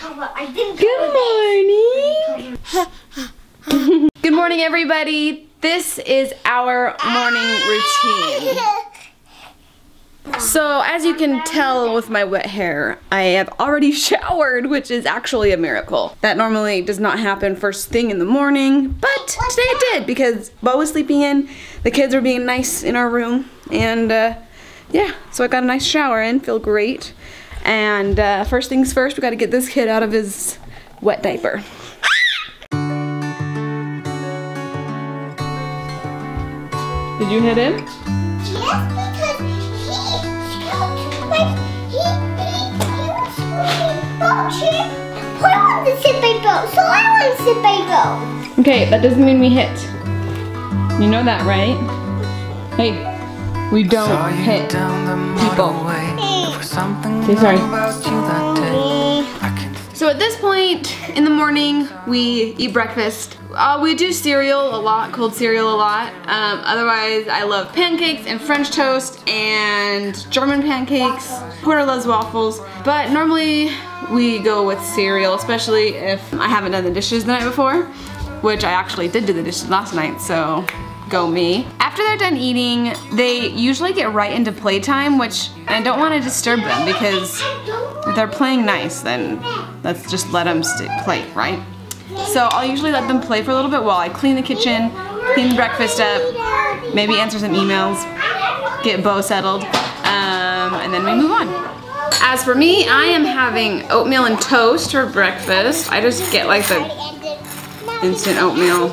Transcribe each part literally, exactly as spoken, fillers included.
cover. I didn't cover. Good morning. Good morning, everybody. This is our morning routine. So, as you can tell with my wet hair, I have already showered, which is actually a miracle. That normally does not happen first thing in the morning, but today it did because Bo was sleeping in, the kids were being nice in our room, and uh, yeah, so I got a nice shower in, feel great. And uh, first things first, we gotta get this kid out of his wet diaper. Did you hit him? Yes, because he, when he, he, he was screaming, "Boat chair, I want to sit by boat, so I want to sit by boat." Okay, that doesn't mean we hit. You know that, right? Hey, we don't hit people. Okay, sorry. So at this point in the morning, we eat breakfast. Uh, we do cereal a lot, cold cereal a lot. Um, otherwise, I love pancakes and French toast and German pancakes. Porter loves waffles, but normally we go with cereal, especially if I haven't done the dishes the night before, which I actually did do the dishes last night, so go me. After they're done eating, they usually get right into playtime, which I don't want to disturb them because if they're playing nice, then let's just let them play, right? So I'll usually let them play for a little bit while I clean the kitchen, clean breakfast up, maybe answer some emails, get Bo settled, um, and then we move on. As for me, I am having oatmeal and toast for breakfast. I just get like the instant oatmeal,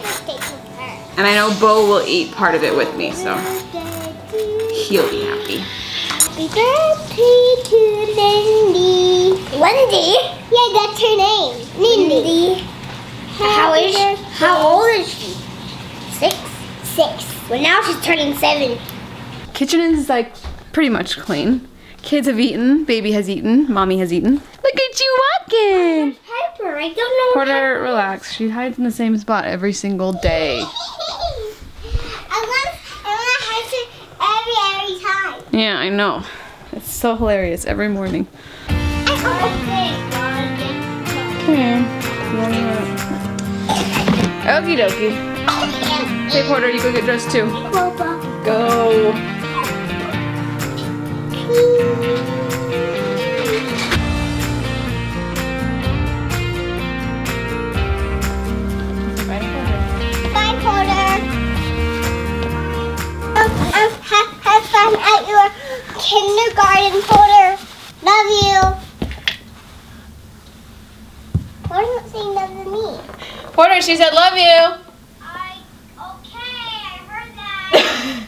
and I know Bo will eat part of it with me, so he'll be happy. Happy birthday to Lindy. Lindy? Yeah, that's her name. Lindy. How is she? How old is she? Six? Six. Well, now she's turning seven. Kitchen is like pretty much clean. Kids have eaten, baby has eaten, mommy has eaten. Look at you walking! Where's Piper? I don't know. Porter, relax. She hides in the same spot every single day. I want I want to hide her every, every time. Yeah, I know. It's so hilarious every morning. Come here. Okie dokie. Hey Porter, you go get dressed too. Go. Bye, Porter. Um, um, have, have fun at your kindergarten, Porter. Love you. Porter, she said love you. I, okay, I heard that.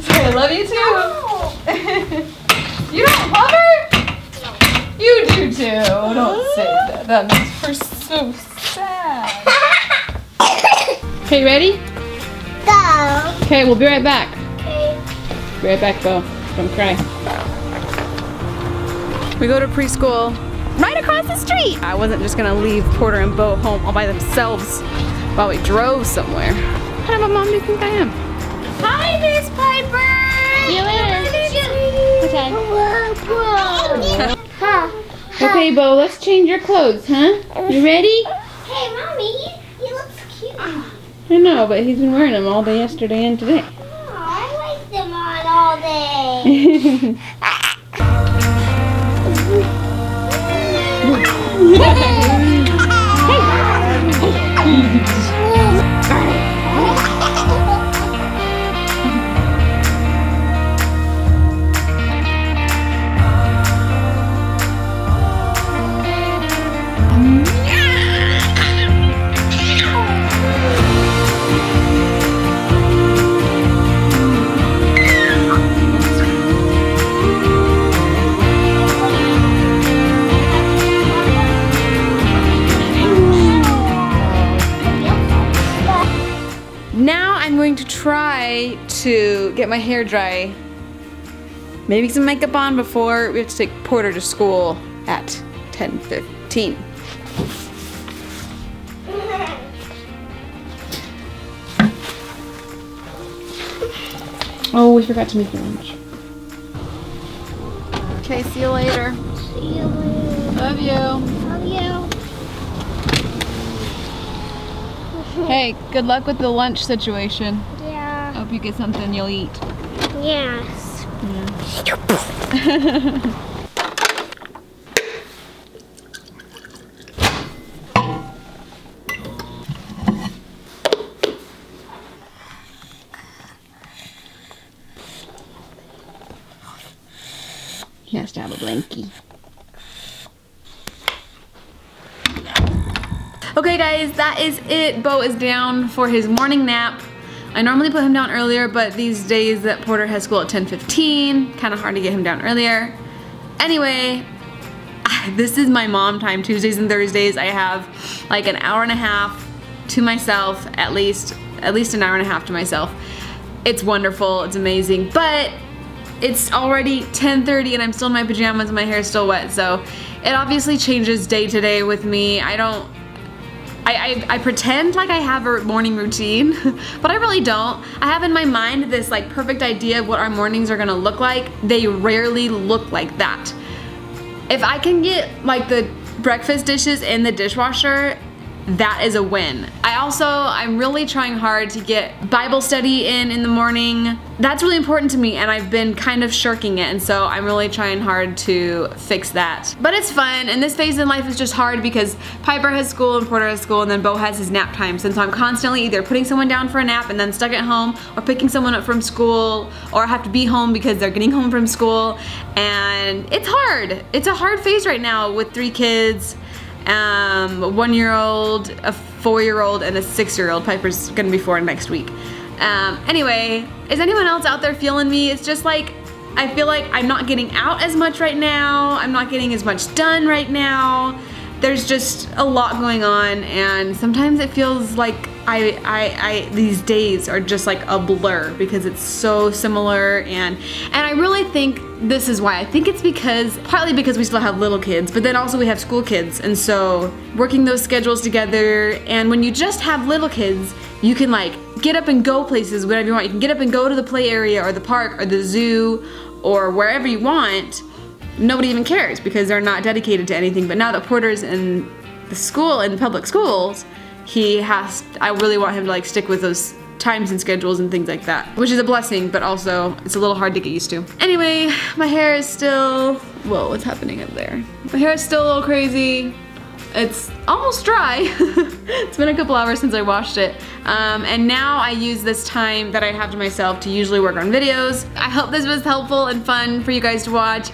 Sorry, I love you too. No. You don't love her? No. You do too. Mm-hmm. Don't say that. That makes her so sad. Okay, ready? Go. Okay, we'll be right back. Okay. Be right back, Bo. Don't cry. We go to preschool right across the street. I wasn't just gonna leave Porter and Bo home all by themselves while we drove somewhere. What kind of a mom do you think I am? Hi, Miss Piper! See you later. Okay. Okay, Bo, let's change your clothes, huh? You ready? Hey, Mommy, he, he looks cute. I know, but he's been wearing them all day yesterday and today. Oh, I like them on all day. Try to get my hair dry, maybe some makeup on before we have to take Porter to school at ten fifteen. Oh, we forgot to make your lunch. Okay, see you later. See you later. Love you. Love you. Hey, good luck with the lunch situation. Yeah. Hope you get something you'll eat. Yes. Yeah. He has to have a blankie. Okay guys, that is it. Bo is down for his morning nap. I normally put him down earlier, but these days that Porter has school at ten fifteen, kind of hard to get him down earlier. Anyway, I, this is my mom time. Tuesdays and Thursdays I have like an hour and a half to myself, at least, at least an hour and a half to myself. It's wonderful, it's amazing, but it's already ten thirty and I'm still in my pajamas and my hair's still wet, so it obviously changes day to day with me. I don't, I, I, I pretend like I have a morning routine, but I really don't. I have in my mind this like perfect idea of what our mornings are gonna look like. They rarely look like that. If I can get like the breakfast dishes in the dishwasher, that is a win. I also, I'm really trying hard to get Bible study in in the morning. That's really important to me and I've been kind of shirking it, and so I'm really trying hard to fix that. But it's fun, and this phase in life is just hard because Piper has school and Porter has school and then Bo has his nap times, and so I'm constantly either putting someone down for a nap and then stuck at home, or picking someone up from school, or I have to be home because they're getting home from school, and it's hard. It's a hard phase right now with three kids. Um, a one-year-old, a four-year-old, and a six-year-old. Piper's gonna be four next week. Um, anyway, is anyone else out there feeling me? It's just like, I feel like I'm not getting out as much right now. I'm not getting as much done right now. There's just a lot going on, and sometimes it feels like I, I, I these days are just like a blur because it's so similar, and and I really think this is why. I think it's because, partly because we still have little kids, but then also we have school kids, and so working those schedules together, and when you just have little kids, you can like get up and go places whenever you want. You can get up and go to the play area or the park or the zoo or wherever you want. Nobody even cares because they're not dedicated to anything. But now that Porter's in the school, in public schools, he has, I really want him to like stick with those times and schedules and things like that, which is a blessing, but also it's a little hard to get used to. Anyway, my hair is still, whoa, what's happening up there? My hair is still a little crazy. It's almost dry. It's been a couple hours since I washed it. Um, and now I use this time that I have to myself to usually work on videos. I hope this was helpful and fun for you guys to watch.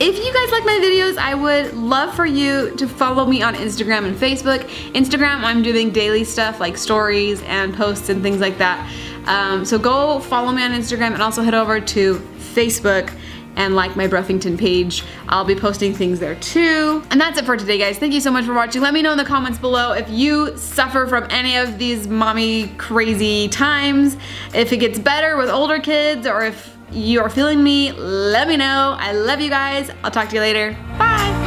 If you guys like my videos, I would love for you to follow me on Instagram and Facebook. Instagram, I'm doing daily stuff like stories and posts and things like that. Um, so go follow me on Instagram, and also head over to Facebook and like my Broughington page. I'll be posting things there too. And that's it for today, guys. Thank you so much for watching. Let me know in the comments below if you suffer from any of these mommy crazy times, if it gets better with older kids, or if you're feeling me. Let me know. I love you guys. I'll talk to you later. Bye.